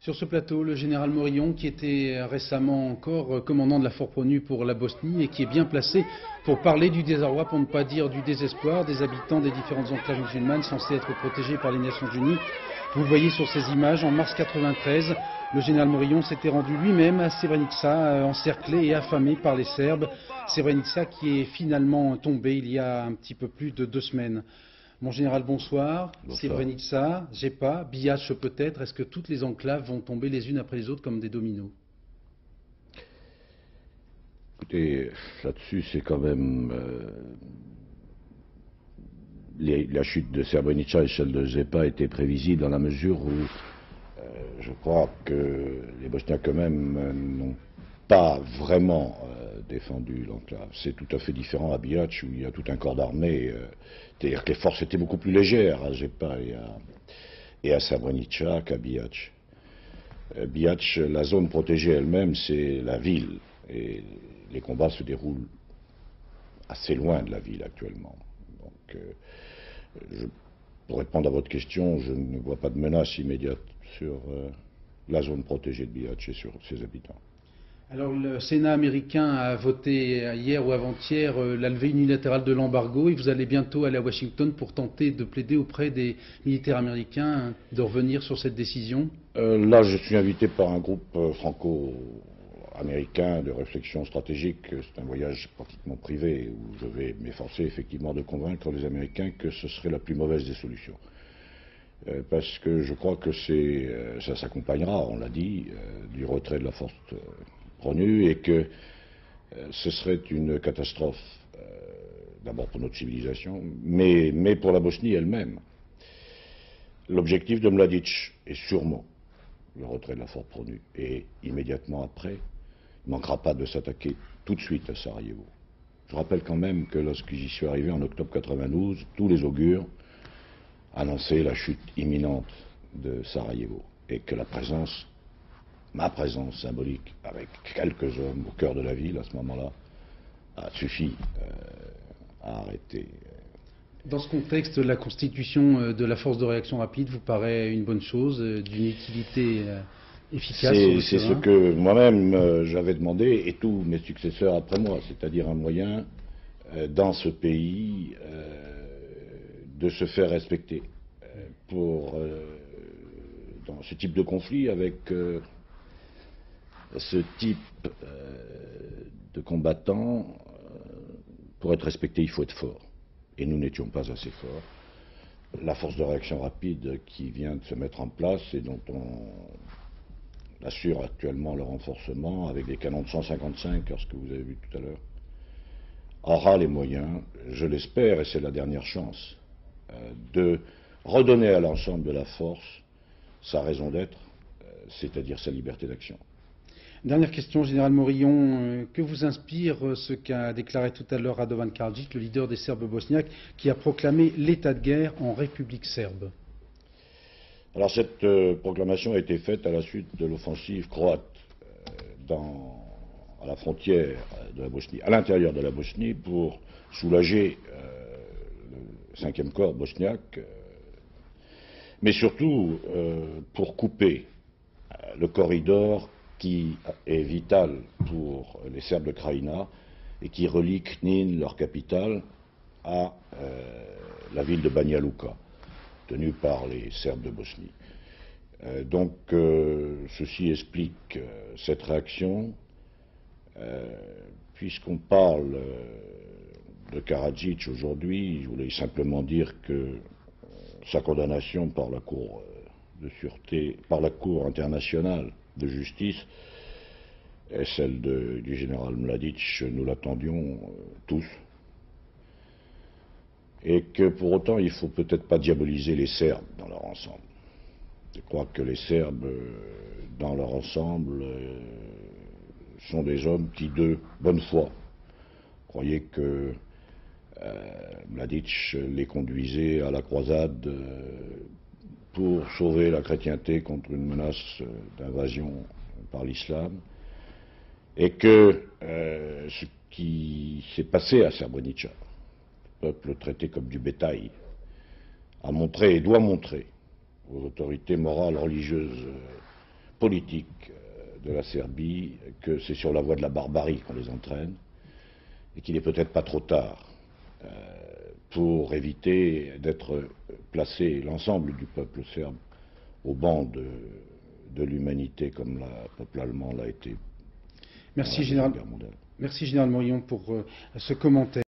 Sur ce plateau, le général Morillon, qui était récemment encore commandant de la FORPRONU pour la Bosnie et qui est bien placé pour parler du désarroi, pour ne pas dire du désespoir des habitants des différentes enclaves musulmanes censées être protégées par les Nations Unies. Vous le voyez sur ces images, en mars 1993, le général Morillon s'était rendu lui-même à Srebrenica, encerclé et affamé par les Serbes. Srebrenica qui est finalement tombée il y a un petit peu plus de 2 semaines. Mon général, bonsoir. Srebrenica, Zepa, Bihac peut-être, est-ce que toutes les enclaves vont tomber les unes après les autres comme des dominos? Écoutez, là-dessus, c'est quand même... La chute de Srebrenica et celle de Zepa était prévisible dans la mesure où je crois que les Bosniaques eux-mêmes n'ont pas vraiment défendu l'enclave. C'est tout à fait différent à Bihac où il y a tout un corps d'armée. C'est-à-dire que les forces étaient beaucoup plus légères à Zepa et à Srebrenica qu'à Bihac. Bihac, la zone protégée elle-même, c'est la ville. Et les combats se déroulent assez loin de la ville actuellement. Donc, pour répondre à votre question, je ne vois pas de menace immédiate sur la zone protégée de Bihac et sur ses habitants. Alors le Sénat américain a voté hier ou avant-hier la levée unilatérale de l'embargo et vous allez bientôt aller à Washington pour tenter de plaider auprès des militaires américains de revenir sur cette décision. Là, je suis invité par un groupe franco-américain de réflexion stratégique. C'est un voyage pratiquement privé où je vais m'efforcer effectivement de convaincre les Américains que ce serait la plus mauvaise des solutions. Parce que je crois que ça s'accompagnera, on l'a dit, du retrait de la force pronu et que ce serait une catastrophe, d'abord pour notre civilisation, mais pour la Bosnie elle-même. L'objectif de Mladic est sûrement le retrait de la force pronu et immédiatement après, il ne manquera pas de s'attaquer tout de suite à Sarajevo. Je rappelle quand même que lorsque j'y suis arrivé en octobre 92, tous les augures annonçaient la chute imminente de Sarajevo et que ma présence symbolique avec quelques hommes au cœur de la ville à ce moment-là a suffi à arrêter. Dans ce contexte, la constitution de la force de réaction rapide vous paraît une bonne chose, d'une utilité efficace? C'est ce que moi-même j'avais demandé et tous mes successeurs après moi, c'est-à-dire un moyen dans ce pays de se faire respecter pour dans ce type de conflit avec... Ce type de combattant, pour être respecté, il faut être fort. Et nous n'étions pas assez forts. La force de réaction rapide qui vient de se mettre en place et dont on assure actuellement le renforcement avec des canons de 155, ce que vous avez vu tout à l'heure, aura les moyens, je l'espère, et c'est la dernière chance, de redonner à l'ensemble de la force sa raison d'être, c'est-à-dire sa liberté d'action. Dernière question, général Morillon, que vous inspire ce qu'a déclaré tout à l'heure Radovan Karadzic, le leader des Serbes bosniaques, qui a proclamé l'état de guerre en République serbe? Alors cette proclamation a été faite à la suite de l'offensive croate à la frontière de la Bosnie, à l'intérieur de la Bosnie, pour soulager le 5e corps bosniaque, mais surtout pour couper le corridor qui est vital pour les Serbes de Kraïna et qui relie Knin, leur capitale, à la ville de Banja Luka, tenue par les Serbes de Bosnie. Ceci explique cette réaction. Puisqu'on parle de Karadzic aujourd'hui, je voulais simplement dire que sa condamnation par la Cour de sûreté, par la Cour internationale de justice, et celle du général Mladic, nous l'attendions tous, et que pour autant il ne faut peut-être pas diaboliser les Serbes dans leur ensemble. Je crois que les Serbes dans leur ensemble sont des hommes qui, de bonne foi, croyaient que Mladic les conduisait à la croisade pour sauver la chrétienté contre une menace d'invasion par l'islam, et que ce qui s'est passé à Srebrenica, peuple traité comme du bétail, a montré et doit montrer aux autorités morales, religieuses, politiques de la Serbie que c'est sur la voie de la barbarie qu'on les entraîne et qu'il n'est peut-être pas trop tard pour éviter d'être placé, l'ensemble du peuple serbe, au banc de l'humanité comme le peuple allemand l'a été. Merci, Général Morillon, pour ce commentaire.